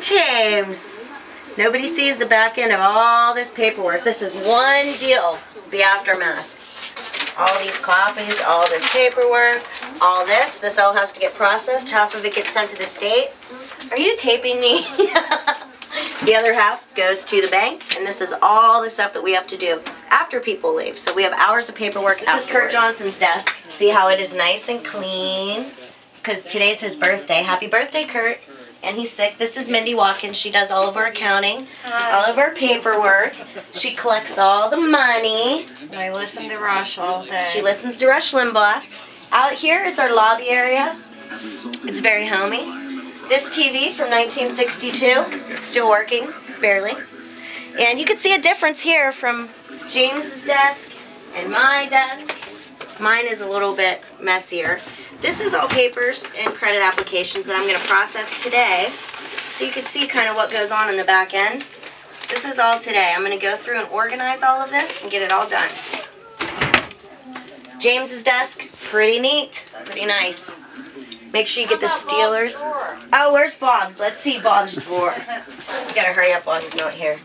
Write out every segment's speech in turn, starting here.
James. Nobody sees the back end of all this paperwork. This is one deal, the aftermath. All these copies, all this paperwork, all this. This all has to get processed. Half of it gets sent to the state. Are you taping me? The other half goes to the bank, and this is all the stuff that we have to do after people leave. So we have hours of paperwork afterwards. This is Kurt Johnson's desk. See how it is nice and clean? It's because today's his birthday. Happy birthday, Kurt. And he's sick. This is Mindy Watkins. She does all of our accounting, all of our paperwork. She collects all the money. I listen to Rush all day. She listens to Rush Limbaugh. Out here is our lobby area. It's very homey. This TV from 1962. It's still working, barely. And you can see a difference here from James's desk and my desk. Mine is a little bit messier. This is all papers and credit applications that I'm going to process today, so you can see kind of what goes on in the back end. This is all today. I'm going to go through and organize all of this and get it all done. James's desk, pretty neat, pretty nice. Make sure you get the Steelers. Oh, where's Bob's? Let's see Bob's drawer. We've got to hurry up while he's not here.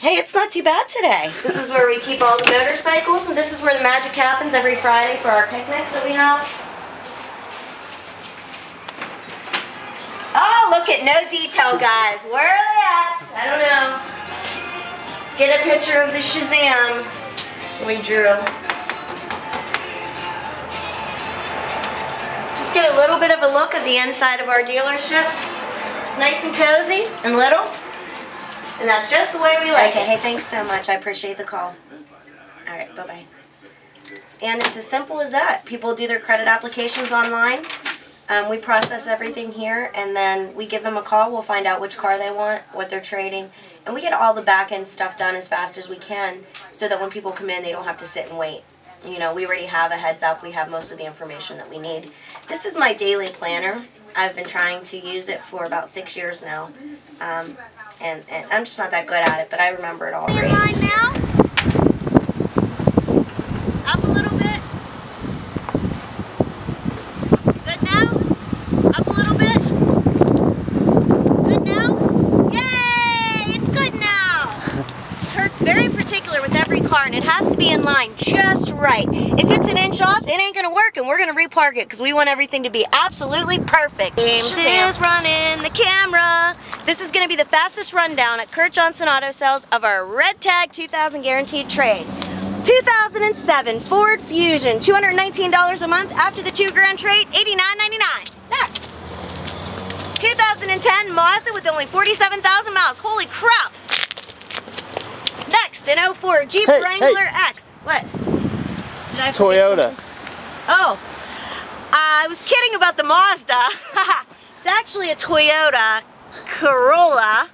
Hey, it's not too bad today. This is where we keep all the motorcycles, and this is where the magic happens every Friday for our picnics that we have. Oh, look at no detail, guys. Where are they at? I don't know. Get a picture of the Shazam we drew. Just get a little bit of a look at the inside of our dealership. It's nice and cozy and little. And that's just the way we like it. Hey, thanks so much. I appreciate the call. All right, bye-bye. And it's as simple as that. People do their credit applications online. We process everything here, and then we give them a call. We'll find out which car they want, what they're trading, and we get all the back-end stuff done as fast as we can so that when people come in, they don't have to sit and wait. You know, we already have a heads up. We have most of the information that we need. This is my daily planner. I've been trying to use it for about 6 years now, and I'm just not that good at it, but I remember it all right. Line now. And it has to be in line just right. If it's an inch off, it ain't gonna work, and we're gonna repark it because we want everything to be absolutely perfect. James is running the camera. This is gonna be the fastest rundown at Kurt Johnson Auto Sales of our red tag 2000 guaranteed trade. 2007 Ford Fusion, $219 a month. After the $2,000 trade, $89.99. Next. 2010 Mazda with only 47,000 miles. Holy crap. Next, an 04 Jeep Wrangler X. What? Toyota. Oh, I was kidding about the Mazda. It's actually a Toyota Corolla.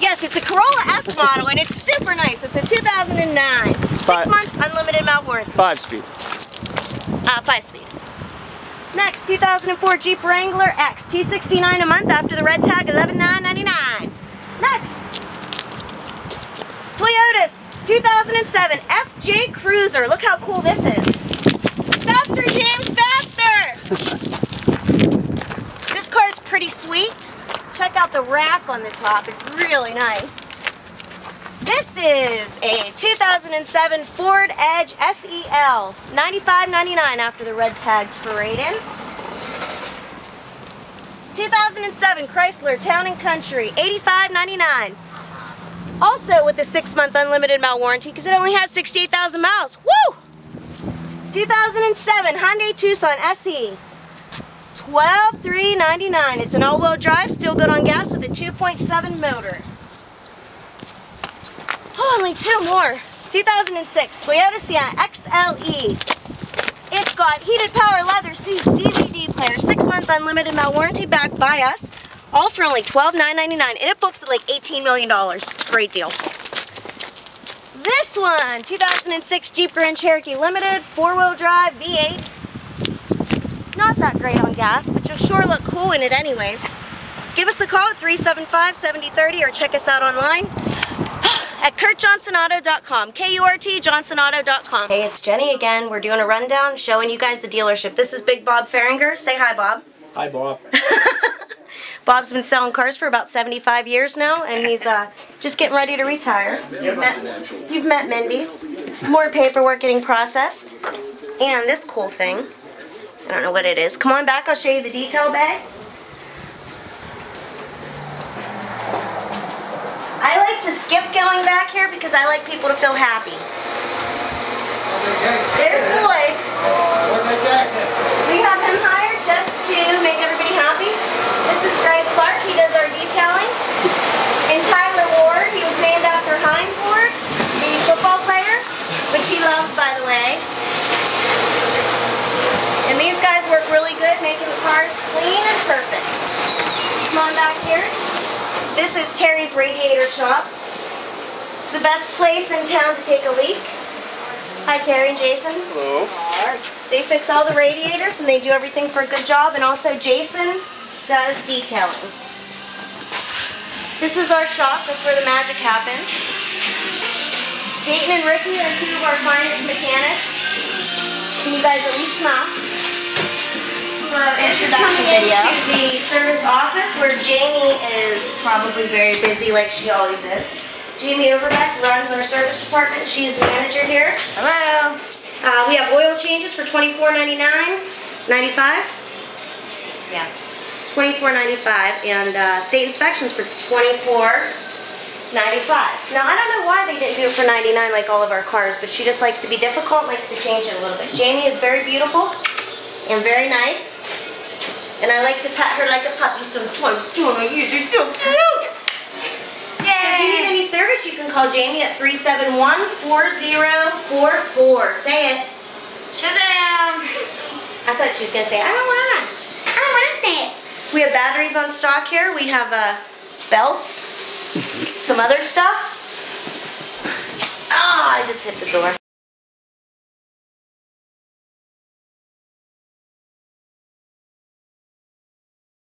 Yes, it's a Corolla S model, and it's super nice. It's a 2009. 6-month unlimited mile warranty. 5-speed. 5-speed. Next, 2004 Jeep Wrangler X. $269 a month after the red tag, $11,999. Next, Toyota's 2007 FJ Cruiser. Look how cool this is. Faster, James, faster! This car's pretty sweet. Check out the rack on the top. It's really nice. This is a 2007 Ford Edge SEL. $95.99 after the red tag trade-in. 2007 Chrysler Town and Country, $85.99. Also with a 6-month unlimited mile warranty because it only has 68,000 miles. Woo! 2007 Hyundai Tucson SE, $12,399. It's an all-wheel drive, still good on gas with a 2.7 motor. Oh, only two more. 2006 Toyota Sienna XLE. It's got heated power leather seats, DVD player, 6-month unlimited mile warranty backed by us, all for only $12,999, and it books at like $18 million. It's a great deal. This one, 2006 Jeep Grand Cherokee Limited, 4-wheel drive, V8. Not that great on gas, but you'll sure look cool in it anyways. Give us a call at 375-7030 or check us out online at KurtJohnsonAuto.com, K-U-R-T, JohnsonAuto.com. Hey, it's Jenny again. We're doing a rundown showing you guys the dealership. This is Big Bob Farringer. Say hi, Bob. Hi, Bob. Bob's been selling cars for about 75 years now, and he's just getting ready to retire. You've met Mindy. More paperwork getting processed. And this cool thing. I don't know what it is. Come on back, I'll show you the detail bag. I like to skip going back here because I like people to feel happy. There's the wife. We have him hired just to make everybody happy. This is Guy Clark. He does our detailing. And Tyler Ward, he was named after Heinz Ward, the football player, which he loves, by the way. And these guys work really good, making the cars clean and perfect. Come on back here. This is Terry's Radiator Shop. It's the best place in town to take a leak. Hi, Terry and Jason. Hello. They fix all the radiators and they do everything for a good job, and also Jason does detailing. This is our shop, that's where the magic happens. Dayton and Ricky are two of our finest mechanics. Can you guys at least smile? This is coming into the service office where Jamie is probably very busy like she always is. Jamie Overbeck runs our service department. She is the manager here. Hello. We have oil changes for $24.99. $95? Yes. $24.95, and state inspections for $24.95. Now, I don't know why they didn't do it for $99 like all of our cars, but she just likes to be difficult, likes to change it a little bit. Jamie is very beautiful and very nice, and I like to pat her like a puppy sometimes. Jonah, you're so cute! Yay! So if you need any service, you can call Jamie at 371-4044. Say it. Shazam! I thought she was going to say, I don't want to. I don't want to say it. We have batteries on stock here. We have belts, some other stuff. Oh, I just hit the door.